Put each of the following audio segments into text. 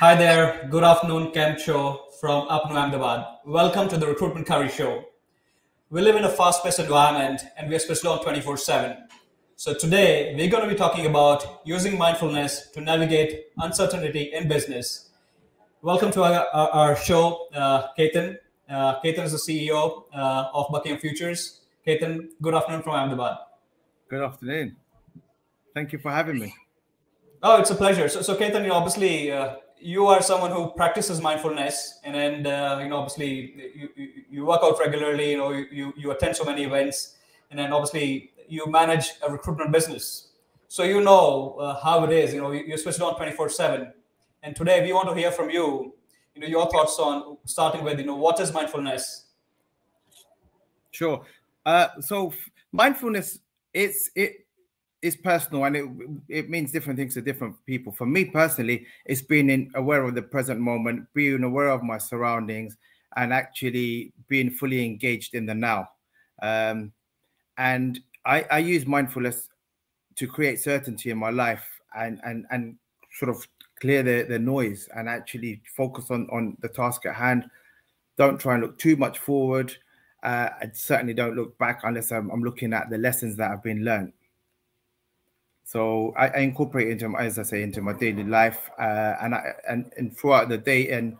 Hi there, good afternoon, Camp Show from Apnu Ahmedabad. Welcome to the Recruitment Curry Show. We live in a fast-paced environment and we are switched on 24/7. So today we're going to be talking about using mindfulness to navigate uncertainty in business. Welcome to our show, Ketan. Ketan is the CEO of Buckingham Futures. Ketan, good afternoon from Ahmedabad. Good afternoon. Thank you for having me. Oh, it's a pleasure. So Ketan, you obviously you are someone who practices mindfulness, and you know, obviously you work out regularly. You know, you attend so many events, and then obviously you manage a recruitment business. So you know how it is. You know, you're switched on 24/7. And today we want to hear from you. You know, your thoughts on, starting with, you know, what is mindfulness? Sure. So mindfulness, it's personal, and it means different things to different people. For me personally, it's being aware of the present moment, being aware of my surroundings, and actually being fully engaged in the now. And I use mindfulness to create certainty in my life and sort of clear the noise and actually focus on the task at hand. Don't try and look too much forward. I certainly don't look back unless I'm looking at the lessons that have been learned. So I incorporate into, as I say, into my daily life, and throughout the day. And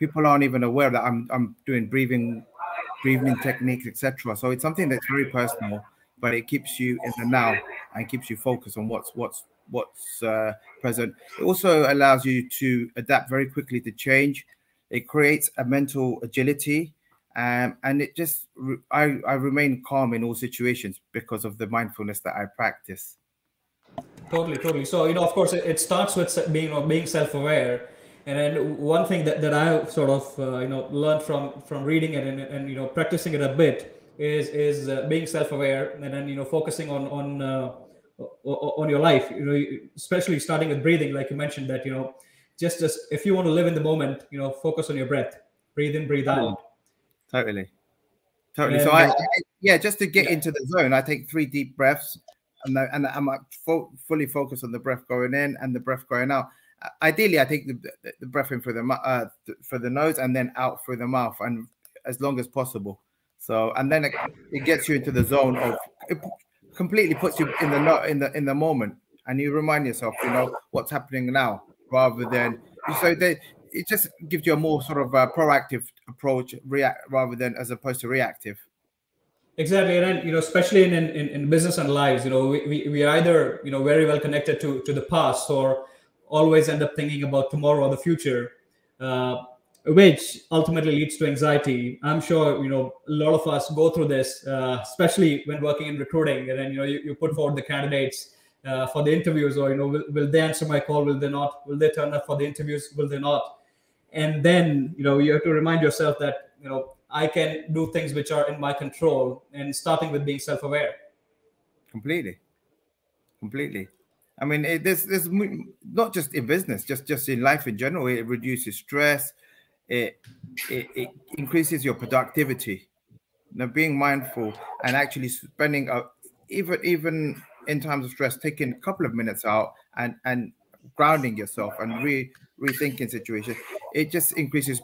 people aren't even aware that I'm doing breathing techniques, etc. So it's something that's very personal, but it keeps you in the now and keeps you focused on what's present. It also allows you to adapt very quickly to change. It creates a mental agility, and it just I remain calm in all situations because of the mindfulness that I practice. Totally. So, you know, of course, it starts with being self-aware. And then one thing that I sort of, you know, learned from reading it and you know, practicing it a bit is being self-aware, and then, you know, focusing on your life, you know, especially starting with breathing, like you mentioned, that, you know, just as if you want to live in the moment, you know, focus on your breath, breathe in, breathe out. Totally. And so just to get into the zone, I take 3 deep breaths. And I'm fully focused on the breath going in and the breath going out. Ideally, I take the breath in through the nose and then out through the mouth, and as long as possible. So, and then it gets you into the zone of it, completely puts you in the moment, and you remind yourself, you know, what's happening now, rather than it just gives you a more sort of a proactive approach, rather than as opposed to reactive. Exactly. And then, you know, especially in business and lives, you know, we are either, you know, very well connected to the past, or always end up thinking about tomorrow or the future, which ultimately leads to anxiety. I'm sure, you know, a lot of us go through this, especially when working in recruiting. And then, you know, you put forward the candidates for the interviews, or, you know, will they answer my call? Will they not? Will they turn up for the interviews? Will they not? And then, you know, you have to remind yourself that, you know, I can do things which are in my control, and starting with being self-aware. Completely. I mean, there's not just in business, just in life in general. It reduces stress. It increases your productivity. Now, being mindful and actually spending even in times of stress, taking a couple of minutes out and grounding yourself and rethinking situations. It just increases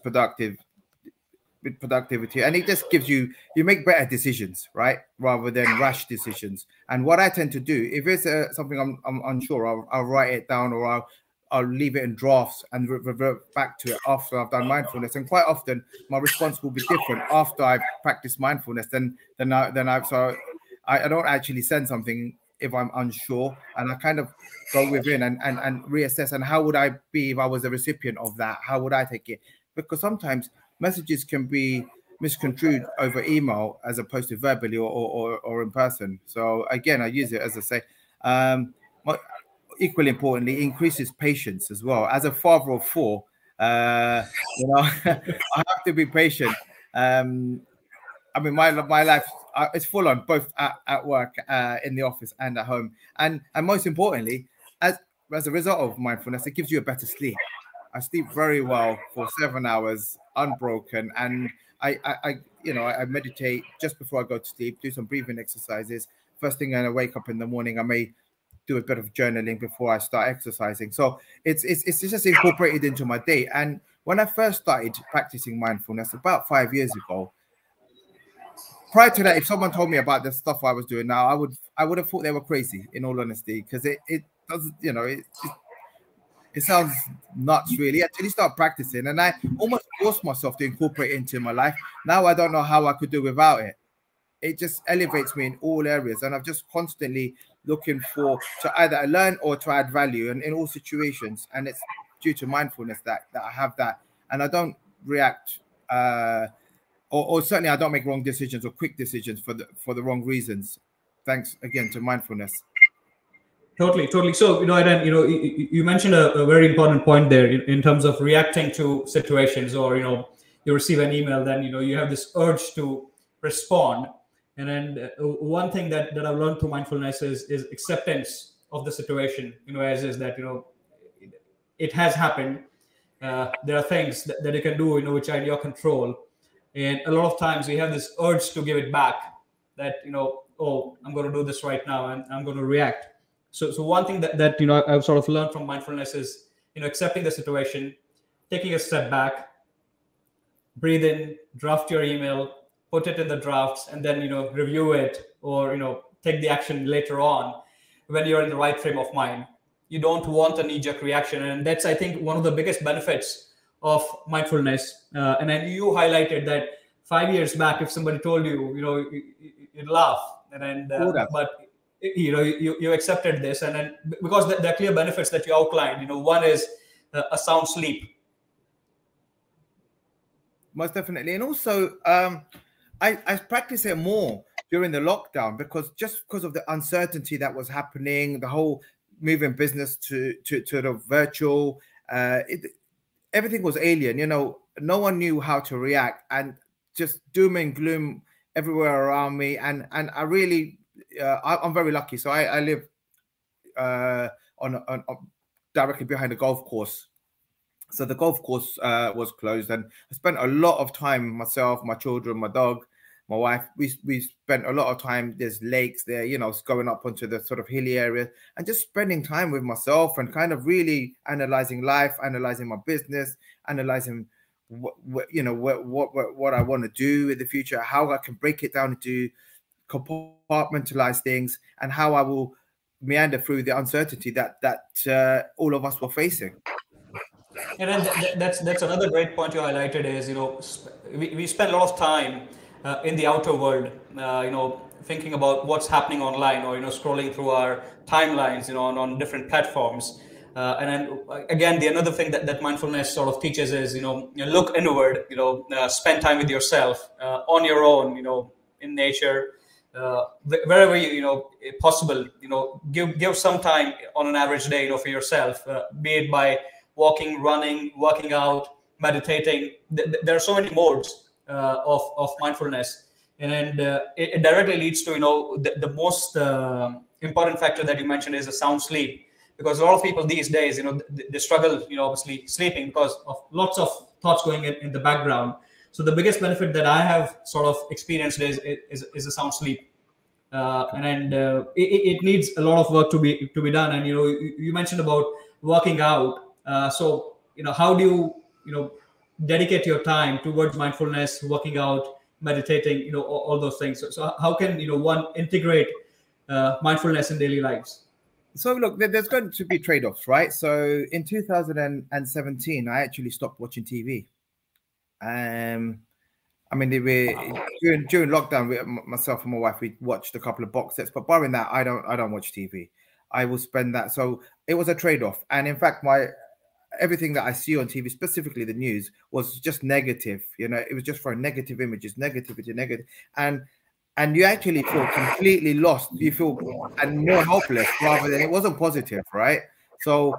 productivity, and it just gives you make better decisions, right, rather than rash decisions. And what I tend to do, if it's something I'm unsure, I'll write it down, or I'll leave it in drafts and revert back to it after I've done mindfulness. And quite often my response will be different after I've practiced mindfulness so I don't actually send something if I'm unsure, and I kind of go within and reassess, and how would I be if I was the recipient of that? How would I take it? Because sometimes messages can be misconstrued over email as opposed to verbally or in person. So again, I use it, as I say. Equally importantly, increases patience as well. As a father of 4, you know, I have to be patient. I mean, my life is full on, both at work, in the office, and at home. And most importantly, as a result of mindfulness, it gives you a better sleep. I sleep very well for 7 hours unbroken, and I you know, I meditate just before I go to sleep, do some breathing exercises. First thing when I wake up in the morning, I may do a bit of journaling before I start exercising. So it's just incorporated into my day. And when I first started practicing mindfulness about 5 years ago, prior to that, if someone told me about the stuff I was doing now, I would have thought they were crazy, in all honesty, because it doesn't, you know, it sounds nuts, really, until you start practicing. And I almost forced myself to incorporate it into my life. Now I don't know how I could do without it. It just elevates me in all areas. And I'm just constantly looking to either learn or to add value, and in all situations. And it's due to mindfulness that I have that. And I don't react, or certainly I don't make wrong decisions or quick decisions for the wrong reasons. Thanks again to mindfulness. Totally, totally. So, you know, Adrian, you know, you mentioned a very important point there in terms of reacting to situations, or, you know, you receive an email, then, you know, you have this urge to respond. And then one thing that I've learned through mindfulness is acceptance of the situation, you know, as is that, you know, it has happened. There are things that you can do, you know, which are in your control. And a lot of times we have this urge to give it back, that, you know, oh, I'm going to do this right now and I'm going to react. So one thing that you know, I've sort of learned from mindfulness is, you know, accepting the situation, taking a step back, breathe in, draft your email, put it in the drafts, and then, you know, review it, or, you know, take the action later on when you're in the right frame of mind. You don't want a knee-jerk reaction. And that's, I think, one of the biggest benefits of mindfulness. And then you highlighted that 5 years back, if somebody told you, you know, you'd laugh. And but, you know, you accepted this. And then, because there are clear benefits that you outlined, you know, one is a sound sleep. Most definitely. And also, I practice it more during the lockdown, because of the uncertainty that was happening, the whole moving business to the virtual, everything was alien, you know, no one knew how to react, and just doom and gloom everywhere around me. And I really, I'm very lucky. So I live on directly behind a golf course. So the golf course was closed, and I spent a lot of time, myself, my children, my dog, my wife, we spent a lot of time. There's lakes there, you know, going up onto the sort of hilly area, and just spending time with myself and kind of really analyzing life, analyzing my business, analyzing what I want to do in the future, how I can break it down into compartmentalize things, and how I will meander through the uncertainty that all of us were facing. And then that's another great point you highlighted is, you know, we spend a lot of time in the outer world, you know, thinking about what's happening online, or, you know, scrolling through our timelines, you know, on different platforms. And then again, the another thing that mindfulness sort of teaches is, you know, look inward, you know, spend time with yourself on your own, you know, in nature, wherever you know possible, you know, give some time on an average day, you know, for yourself, be it by walking, running, working out, meditating. There are so many modes of mindfulness, and it directly leads to, you know, the most important factor that you mentioned is a sound sleep, because a lot of people these days, you know, they struggle, you know, obviously sleeping because of lots of thoughts going in the background. So the biggest benefit that I have sort of experienced is a sound sleep, and it needs a lot of work to be done. And, you know, you mentioned about working out, so, you know, how do you know, dedicate your time towards mindfulness, working out, meditating, you know, all those things. So how can, you know, one integrate mindfulness in daily lives? So look, there's going to be trade-offs, right? So in 2017, I actually stopped watching TV. I mean, during lockdown, myself and my wife, we watched a couple of box sets, but barring that, I don't watch TV. I will spend that. So it was a trade-off, and in fact, everything that I see on TV, specifically the news, was just negative. You know, it was just throwing negative images, negativity, negative, and you actually feel completely lost. You feel more helpless rather than it wasn't positive, right? So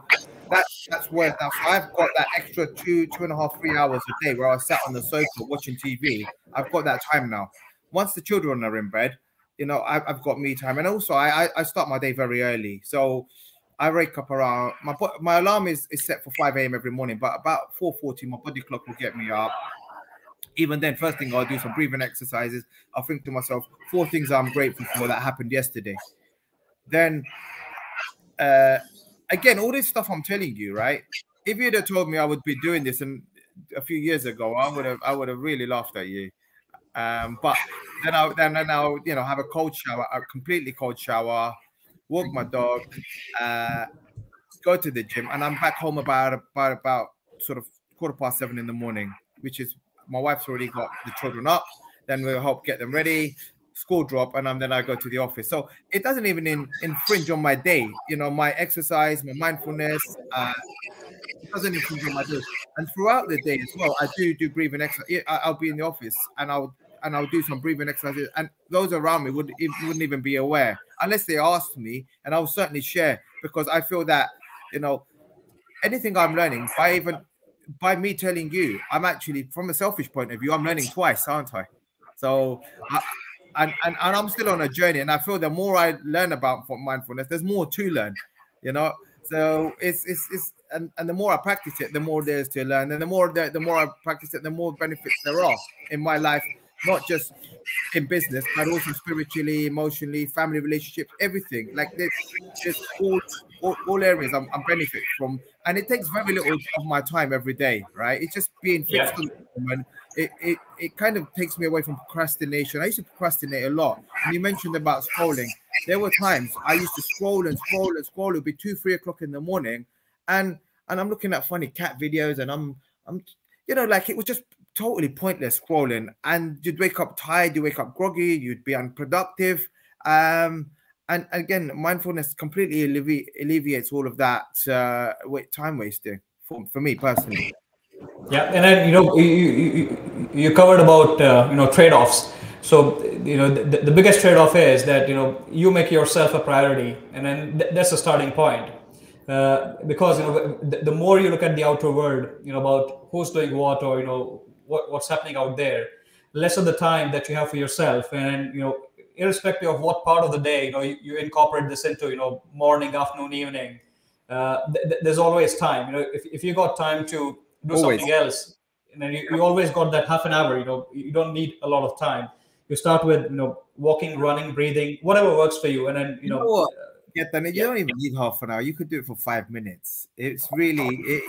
that's where now, so I've got that extra 2.5, 3 hours a day where I sat on the sofa watching TV. I've got that time now. Once the children are in bed, you know, I've got me time, and also I start my day very early, so. I wake up around, my alarm is set for 5 a.m. every morning, but about 4:40, my body clock will get me up. Even then, first thing I'll do some breathing exercises. I'll think to myself, 4 things I'm grateful for that happened yesterday. Then again, all this stuff I'm telling you, right? If you'd have told me I would be doing this a few years ago, I would have really laughed at you. But then I'll you know, have a cold shower, a completely cold shower, walk my dog, go to the gym, and I'm back home about sort of 7:15 in the morning, which is my wife's already got the children up. Then we'll help get them ready, school drop, and then I go to the office. So it doesn't even infringe on my day. You know, my exercise, my mindfulness, it doesn't infringe on my day. And throughout the day as well, I do breathing exercise. I'll be in the office and I'll do some breathing exercises, and those around me wouldn't even be aware unless they asked me, and I'll certainly share, because I feel that, you know, anything I'm learning by me telling you, I'm actually, from a selfish point of view, I'm learning twice, aren't I? So, and I'm still on a journey, and I feel the more I learn about mindfulness, there's more to learn, you know. So it's and the more I practice it, the more there is to learn, and the more I practice it, the more benefits there are in my life, not just in business, but also spiritually, emotionally, family relationships, everything. Like this, just all areas I'm benefiting from, and it takes very little of my time every day, right? It's just being fixed on the moment. It kind of takes me away from procrastination. I used to procrastinate a lot. And you mentioned about scrolling. There were times I used to scroll and scroll and scroll. It would be 2, 3 o'clock in the morning, and I'm looking at funny cat videos, and I'm you know, like, it was just totally pointless scrolling. And you'd wake up tired, you wake up groggy, you'd be unproductive. And again, mindfulness completely alleviates all of that time wasting for me personally. Yeah, and then, you know, you covered about you know, trade-offs. So, you know, the biggest trade-off is that, you know, you make yourself a priority, and then that's the starting point. Because, you know, the more you look at the outer world, you know, about who's doing what, or, you know, what's happening out there, less of the time that you have for yourself. And, you know, irrespective of what part of the day, you know, you incorporate this into, you know, morning, afternoon, evening, there's always time. You know, if you got time to do something else, and then you always got that half an hour. You know, you don't need a lot of time. You start with, you know, walking, running, breathing, whatever works for you, and then you know yeah, then you don't even need half an hour. You could do it for 5 minutes. It's really,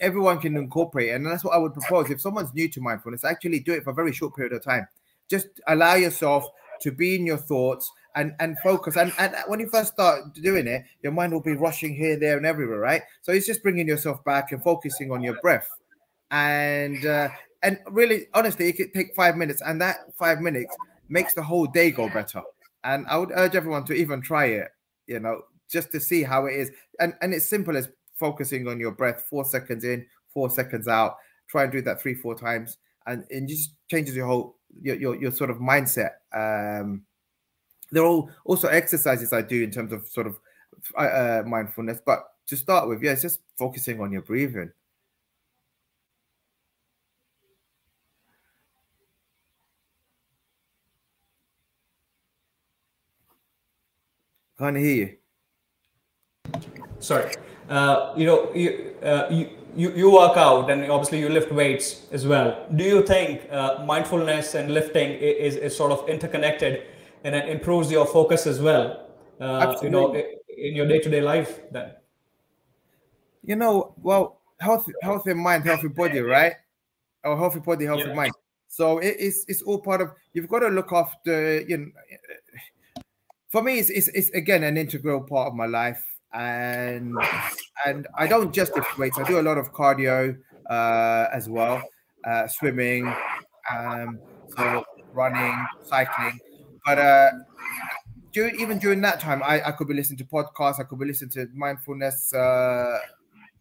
everyone can incorporate, and that's what I would propose. If someone's new to mindfulness, actually do it for a very short period of time. Just allow yourself to be in your thoughts and focus. And when you first start doing it, your mind will be rushing here, there, and everywhere, right? So it's just bringing yourself back and focusing on your breath. And really, honestly, it could take 5 minutes, and that 5 minutes makes the whole day go better. And I would urge everyone to even try it, you know, just to see how it is. And it's simple as focusing on your breath, 4 seconds in, 4 seconds out. Try and do that 3, 4 times, and it just changes your whole your sort of mindset. There are also exercises I do in terms of sort of mindfulness, but to start with, yeah, it's just focusing on your breathing. Can't hear you. Sorry. You know, you work out, and obviously you lift weights as well. Do you think mindfulness and lifting is sort of interconnected, and it improves your focus as well, you know, in your day-to-day life then? You know, well, healthy mind, healthy body, right? Or healthy body, healthy mind. So it's all part of, you've got to look after, you know, for me, it's again, an integral part of my life. And I don't just lift weights. I do a lot of cardio as well, swimming, so running, cycling. But even during that time, I could be listening to podcasts, I could be listening to mindfulness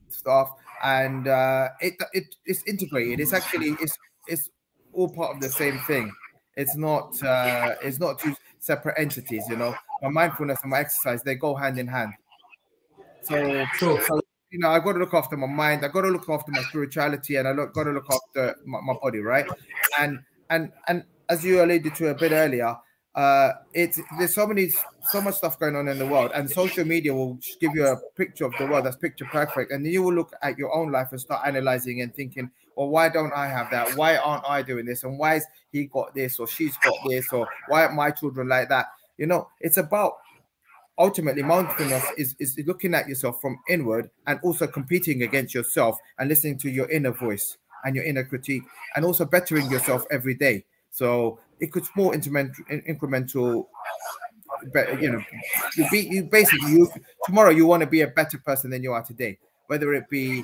stuff, and it's integrated. It's actually it's all part of the same thing. It's not two separate entities, you know. My mindfulness and my exercise, they go hand in hand. So, you know, I got to look after my mind. I got to look after my spirituality, and I got to look after my body, right? And as you alluded to a bit earlier, there's so much stuff going on in the world, and social media will give you a picture of the world that's picture perfect, and then you will look at your own life and start analyzing and thinking, well, why don't I have that? Why aren't I doing this? And why is he got this, or she's got this, or why aren't my children like that? You know, it's about ultimately mindfulness is looking at yourself from inward and also competing against yourself and listening to your inner voice and your inner critique and also bettering yourself every day. So it could more incremental, you know, tomorrow you want to be a better person than you are today, whether it be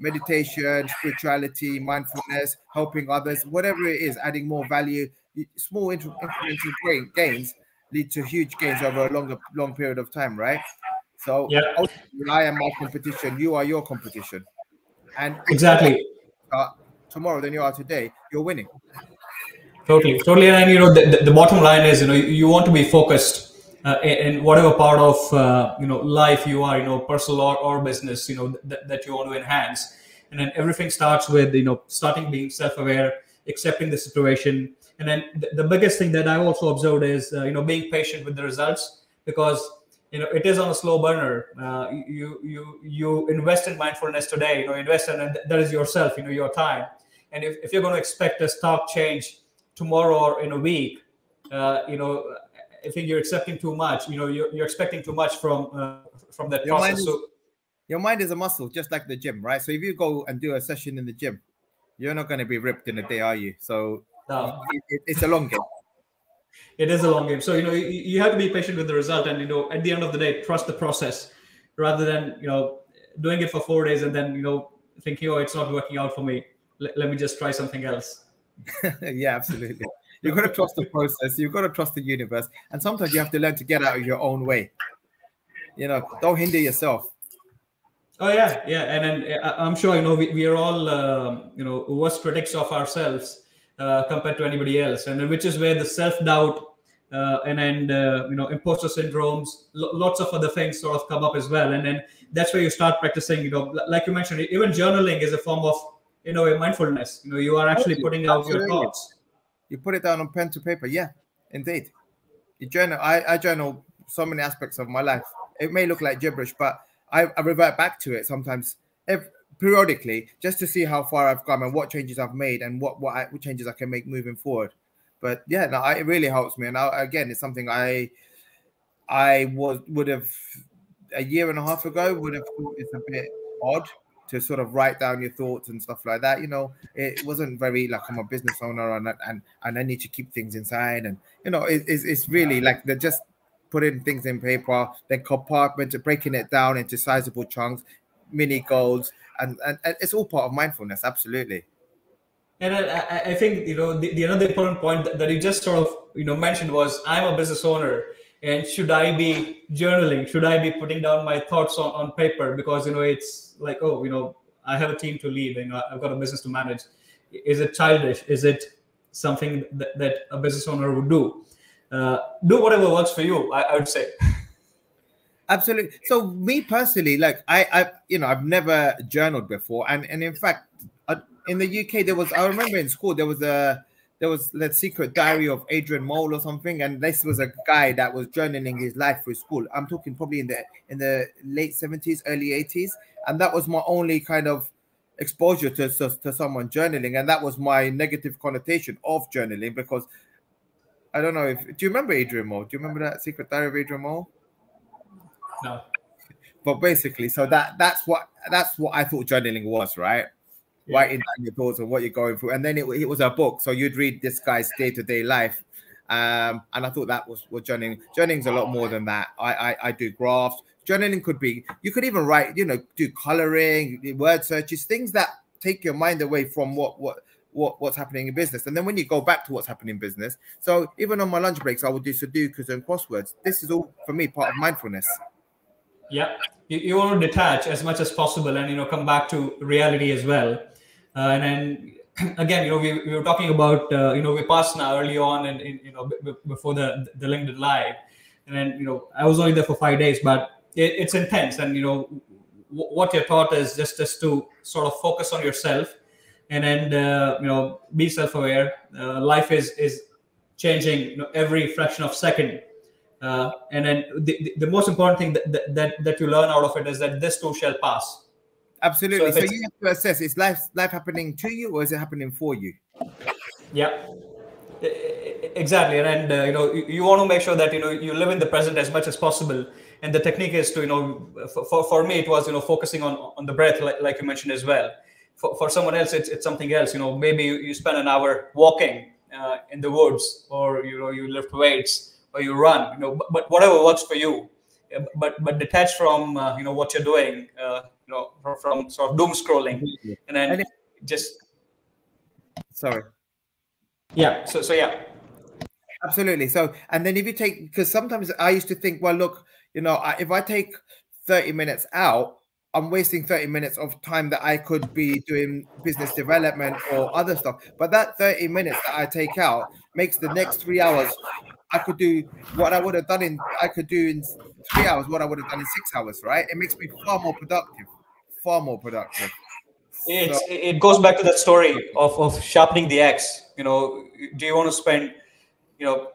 meditation, spirituality, mindfulness, helping others, whatever it is, adding more value. Small incremental gains lead to huge gains over a long period of time, right? So yeah. I am my competition, you are your competition, and exactly tomorrow than you are today, you're winning. Totally. And you know, the bottom line is, you know, you want to be focused in whatever part of you know, life you are, you know, personal or business, you know, that you want to enhance. And then everything starts with, you know, starting being self-aware, accepting the situation. And then the biggest thing that I also observed is, you know, being patient with the results, because, you know, it is on a slow burner. You invest in mindfulness today, you know, invest in, and that is yourself, you know, your time. And if you're going to expect a stark change tomorrow or in a week, you know, I think you're accepting too much, you know, you're expecting too much from that process. Your mind is a muscle, just like the gym, right? So if you go and do a session in the gym, you're not going to be ripped in a day, are you? So no. It's a long game. It is a long game. So, you know, you have to be patient with the result. And, you know, at the end of the day, trust the process rather than, you know, doing it for 4 days and then, you know, thinking, oh, it's not working out for me. Let me just try something else. Yeah, absolutely. You've got to trust the process. You've got to trust the universe. And sometimes you have to learn to get out of your own way. You know, don't hinder yourself. Oh, yeah. Yeah. And then I'm sure, you know, we are all, you know, worst critics of ourselves. Compared to anybody else, and which is where the self-doubt and you know, imposter syndromes, lots of other things sort of come up as well. And then that's where you start practicing, you know, like you mentioned, even journaling is a form of, you know, mindfulness. You know, you are actually putting out your thoughts. You put it down on pen to paper. Yeah, indeed. You journal. I journal so many aspects of my life. It may look like gibberish, but I revert back to it sometimes. Periodically, just to see how far I've come and what changes I've made and what changes I can make moving forward. But yeah, no, it really helps me. And again, it's something I would have a year and a half ago would have thought it's a bit odd to sort of write down your thoughts and stuff like that. You know, it wasn't very like I'm a business owner and I need to keep things inside. And you know, it's really like they're just putting things in paper, then compartmenting, breaking it down into sizable chunks, mini goals. And it's all part of mindfulness, absolutely. And I think, you know, the another important point that you just sort of, you know, mentioned was, I'm a business owner, and should I be journaling? Should I be putting down my thoughts on paper? Because, you know, it's like, oh, you know, I have a team to lead, and I've got a business to manage. Is it childish? Is it something that a business owner would do? Do whatever works for you, I would say. Absolutely. So me personally, like I, you know, I've never journaled before, and in fact, in the UK there was, I remember in school there was the secret diary of Adrian Mole or something, and this was a guy that was journaling his life through school. I'm talking probably in the late 70s, early 80s, and that was my only kind of exposure to someone journaling, and that was my negative connotation of journaling because I don't know if do you remember Adrian Mole? Do you remember that secret diary of Adrian Mole? No, but basically, so that's what I thought journaling was, right? Yeah. Writing down your thoughts and what you're going through, and then it was a book, so you'd read this guy's day-to-day life, and I thought that was journaling. Journaling's a lot more than that. I do graphs. Journaling could be, you could even write, you know, do coloring, word searches, things that take your mind away from what's happening in business, and then when you go back to what's happening in business. So even on my lunch breaks, I would do Sudokus and crosswords. This is all for me part of mindfulness. Yeah, you want to detach as much as possible, and you know, come back to reality as well. And then again, you know, we were talking about you know, Vipassana early on, and you know, before the LinkedIn Live, and then you know, I was only there for 5 days, but it's intense. And you know, what you're taught is just to sort of focus on yourself, and then you know, be self-aware. Life is changing, you know, every fraction of a second. And then the most important thing that you learn out of it is that this too shall pass. Absolutely. So you have to assess, is life happening to you or is it happening for you? Yeah, Exactly. And, you want to make sure that, you live in the present as much as possible. And the technique is to, for me, it was, focusing on the breath, like you mentioned as well. For someone else, it's something else. Maybe you spend an hour walking in the woods, or, you lift weights, or you run, but whatever works for you. But detach from, what you're doing, from sort of doom scrolling. And then just... Sorry. Yeah. So yeah. Absolutely. So, and then if you take, because sometimes I used to think, well, look, if I take 30 minutes out, I'm wasting 30 minutes of time that I could be doing business development or other stuff. But that 30 minutes that I take out makes the next 3 hours, I could do what I would have done in, I could do in 3 hours, what I would have done in 6 hours, right? It makes me far more productive, It goes back to that story of sharpening the axe. Do you want to spend,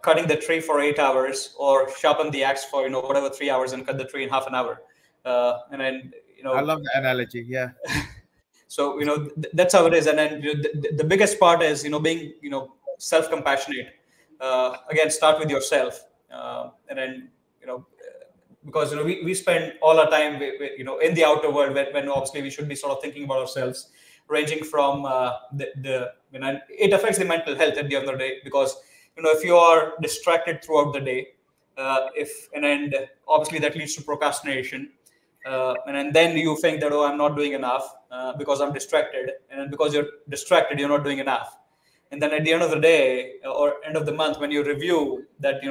cutting the tree for 8 hours, or sharpen the axe for, whatever, 3 hours, and cut the tree in half an hour? And then, I love that analogy. Yeah. So, that's how it is. And then the biggest part is, being, self-compassionate. Again, start with yourself. And then, because we spend all our time in the outer world, when obviously we should be sort of thinking about ourselves, ranging from it affects the mental health at the end of the day, because if you are distracted throughout the day, obviously that leads to procrastination, and then you think that, oh, I'm not doing enough because I'm distracted, and because you're distracted, you're not doing enough. And then at the end of the day or end of the month, when you review that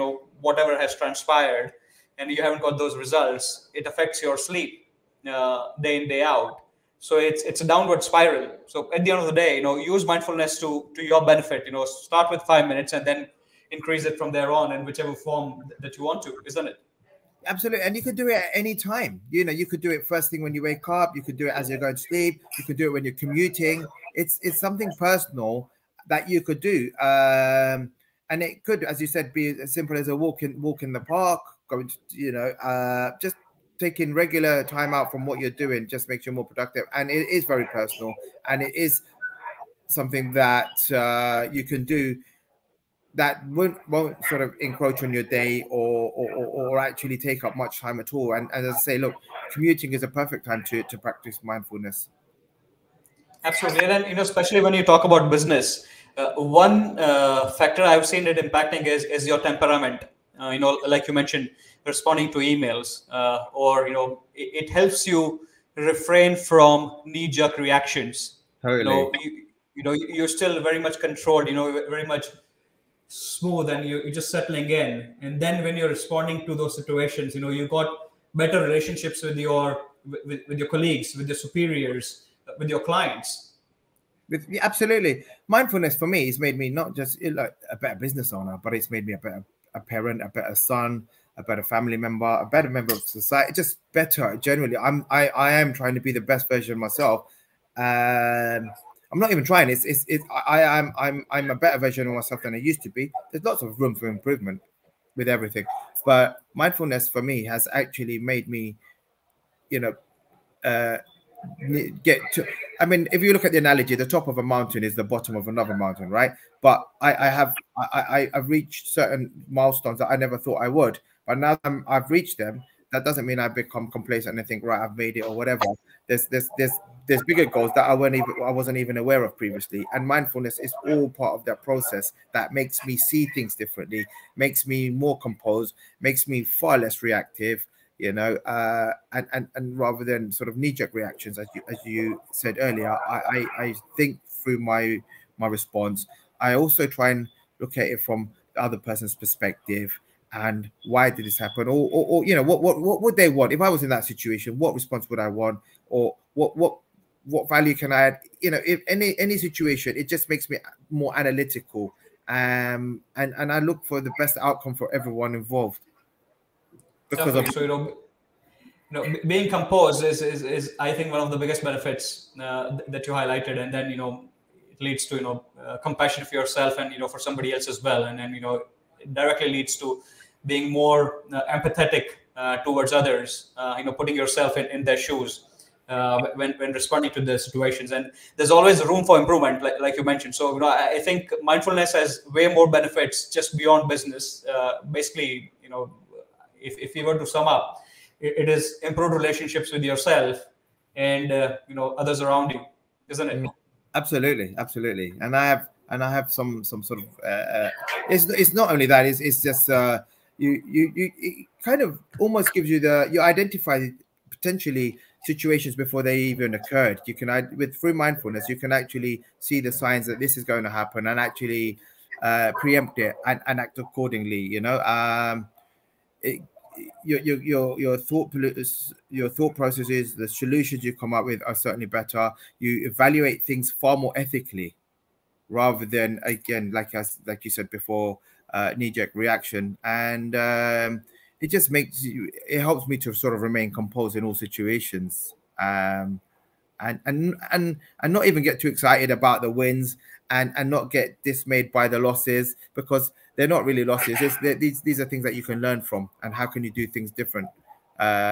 whatever has transpired, and you haven't got those results, it affects your sleep day in, day out. So it's a downward spiral. So at the end of the day, use mindfulness to your benefit. Start with 5 minutes and then increase it from there on in whichever form that you want to, isn't it? Absolutely. And you could do it at any time. You could do it first thing when you wake up. You could do it as you're going to sleep. You could do it when you're commuting. It's something personal that you could do. And it could, as you said, be as simple as a walk in the park, going to, just taking regular time out from what you're doing just makes you more productive. And it is very personal, and it is something that you can do that won't sort of encroach on your day or actually take up much time at all. And as I say, look, commuting is a perfect time to practice mindfulness. Absolutely. And especially when you talk about business, one factor I've seen it impacting is your temperament. Like you mentioned, responding to emails, or, it helps you refrain from knee-jerk reactions. Totally. You're still very much controlled, very much smooth, and you're just settling in. And then when you're responding to those situations, you've got better relationships with your colleagues, with your superiors, with your clients. Absolutely. Mindfulness for me has made me not just a better business owner, but it's made me a parent, a better son, a better family member, a better member of society, just better generally. I am trying to be the best version of myself. I'm not even trying. I'm a better version of myself than I used to be. There's lots of room for improvement with everything, but mindfulness for me has actually made me, get to, I mean, if you look at the analogy, the top of a mountain is the bottom of another mountain, right? But I've reached certain milestones that I never thought I would, but now I've reached them. That doesn't mean I become complacent and think, right, I've made it or whatever. There's bigger goals that I wasn't even aware of previously, and mindfulness is all part of that process that makes me see things differently, makes me more composed, makes me far less reactive, and rather than sort of knee-jerk reactions, as you said earlier, I think through my response. I also try and look at it from the other person's perspective, and why did this happen, or what would they want if I was in that situation? What response would I want, or what value can I add? If any situation, it just makes me more analytical, and I look for the best outcome for everyone involved. So being composed is I think one of the biggest benefits that you highlighted, and then it leads to compassion for yourself and for somebody else as well, and then it directly leads to being more empathetic towards others, putting yourself in their shoes, when responding to the situations. And there's always room for improvement, like you mentioned. So, you know, I think mindfulness has way more benefits just beyond business. Basically, you know, if you were to sum up, it is improved relationships with yourself and, you know, others around you, isn't it? Absolutely. Absolutely. And I have some sort of, it's not only that, it's just, you it kind of almost gives you you identify potentially situations before they even occurred. You can, through mindfulness, you can actually see the signs that this is going to happen and actually preempt it and act accordingly, you know. Your thought processes, the solutions you come up with are certainly better. You evaluate things far more ethically rather than, again, like you said before, knee-jerk reaction. And it just makes you, it helps me to sort of remain composed in all situations, and not even get too excited about the wins and not get dismayed by the losses, because they're not really losses. These are things that you can learn from, and how can you do things different? And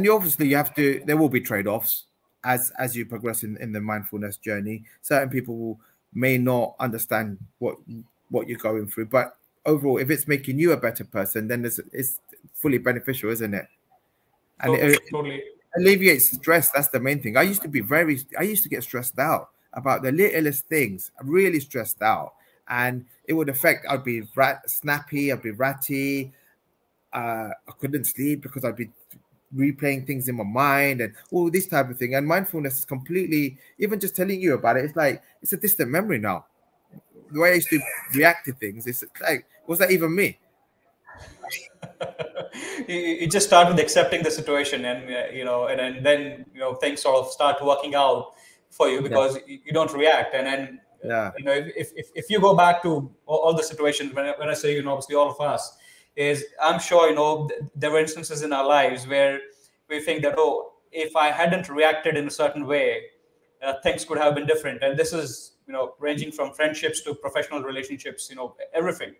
you have to. There will be trade-offs as you progress in the mindfulness journey. Certain people may not understand what you're going through, but overall, if it's making you a better person, then it's fully beneficial, isn't it? And totally. It alleviates stress. That's the main thing. I used to get stressed out about the littlest things. I'm really stressed out. And it would affect, I'd be snappy, I'd be ratty. I couldn't sleep because I'd be replaying things in my mind and all this type of thing. And mindfulness is completely, even just telling you about it, it's like, it's a distant memory now. The way I used to react to things, it's like, was that even me? You just start with accepting the situation, and, you know, and then, you know, things sort of start working out for you because you don't react. And then, you know, if you go back to all the situations, when I say, you know, obviously all of us, is I'm sure, you know, there were instances in our lives where we think that, oh, if I hadn't reacted in a certain way, things could have been different. And this is, you know, ranging from friendships to professional relationships, you know, everything.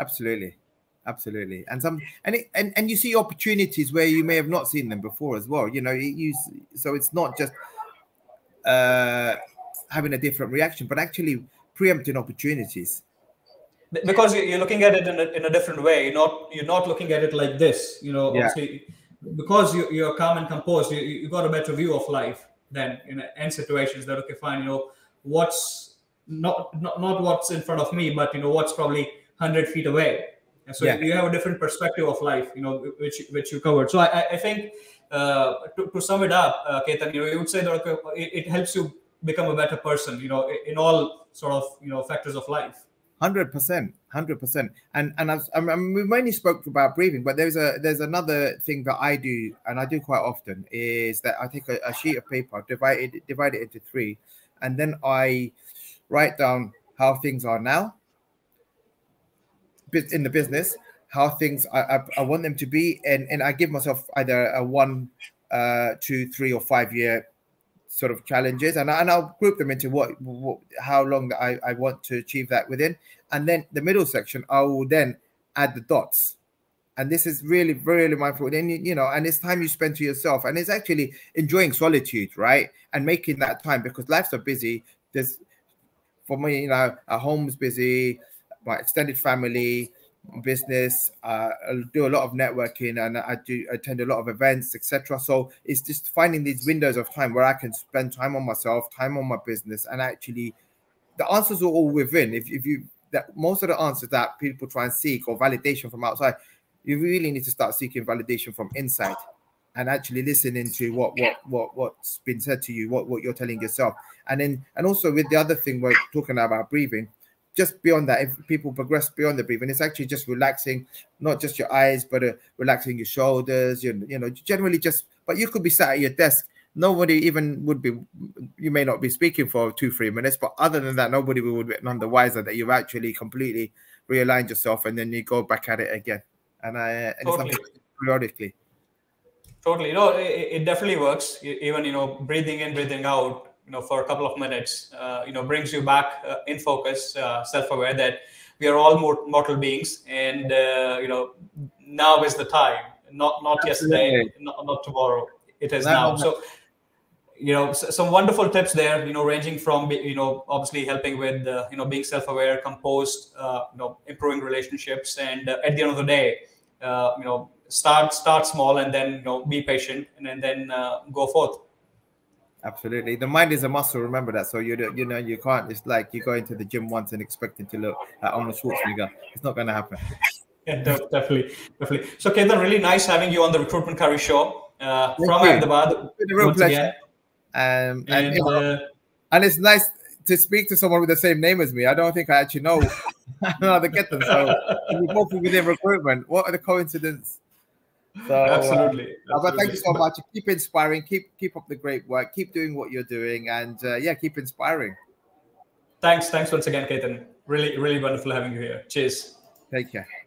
Absolutely. Absolutely. And and you see opportunities where you may have not seen them before as well, you know, so it's not just having a different reaction, but actually preempting opportunities. Because you're looking at it in a different way. You're not looking at it like this, you know, obviously, because you're calm and composed, you got a better view of life than in situations that, okay, fine, you know, what's not what's in front of me, but, you know, what's probably 100 feet away. And so you have a different perspective of life, you know, which you covered. So I think to sum it up, Ketan, you know, you would say that it helps you become a better person, you know, in all sort of, you know, factors of life. 100%. And we mainly spoke about breathing, but there's another thing that I do, and I do quite often, is that I take a sheet of paper, divide it into three, and then I write down how things are now in the business, how things I want them to be, and I give myself either a 1, 2, 3, or 5 year sort of challenges, and I'll group them into how long that I want to achieve that within, and then the middle section I will then add the dots. And this is really, really mindful. Then, you know, and it's time you spend to yourself, and it's actually enjoying solitude, right? And making that time, because life's so busy. There's, for me, you know, our home's busy, my extended family, business. I do a lot of networking, and I attend a lot of events, etc. So it's just finding these windows of time where I can spend time on myself, time on my business, and actually, the answers are all within. If you, that most of the answers that people try and seek, or validation from outside, you really need to start seeking validation from inside, and actually listening to what's been said to you, what you're telling yourself. And then, and also with the other thing we're talking about, breathing, just beyond that, if people progress beyond the breathing, it's actually just relaxing, not just your eyes, but relaxing your shoulders, you know, generally just, but you could be sat at your desk. Nobody even would be, you may not be speaking for 2-3 minutes, but other than that, nobody would be none the wiser that you've actually completely realigned yourself, and then you go back at it again. And totally. It's something periodically. Totally. You know, it definitely works. Even, you know, breathing in, breathing out, you know, for a couple of minutes, you know, brings you back in focus, self-aware that we are all mortal beings. And, you know, now is the time, not yesterday, not tomorrow. it is now. So, you know, some wonderful tips there, you know, ranging from, you know, obviously helping with, you know, being self-aware, composed, you know, improving relationships. And at the end of the day, you know, start small and then, you know, be patient and then go forth. Absolutely. The mind is a muscle. Remember that. So, you know, you can't, it's like you go into the gym once and expecting to look at Arnold Schwarzenegger. It's not going to happen. Yeah, definitely. So, Ketan, really nice having you on the Recruitment Curry Show from Ahmedabad. It's been a real pleasure. And it's nice to speak to someone with the same name as me. I don't think I actually know how to get them. So, we're both within recruitment. What are the coincidences? So, absolutely. But thank you so much. Keep inspiring. Keep up the great work. Keep doing what you're doing, and yeah, keep inspiring. Thanks once again, Ketan. Really wonderful having you here. Cheers. Take care.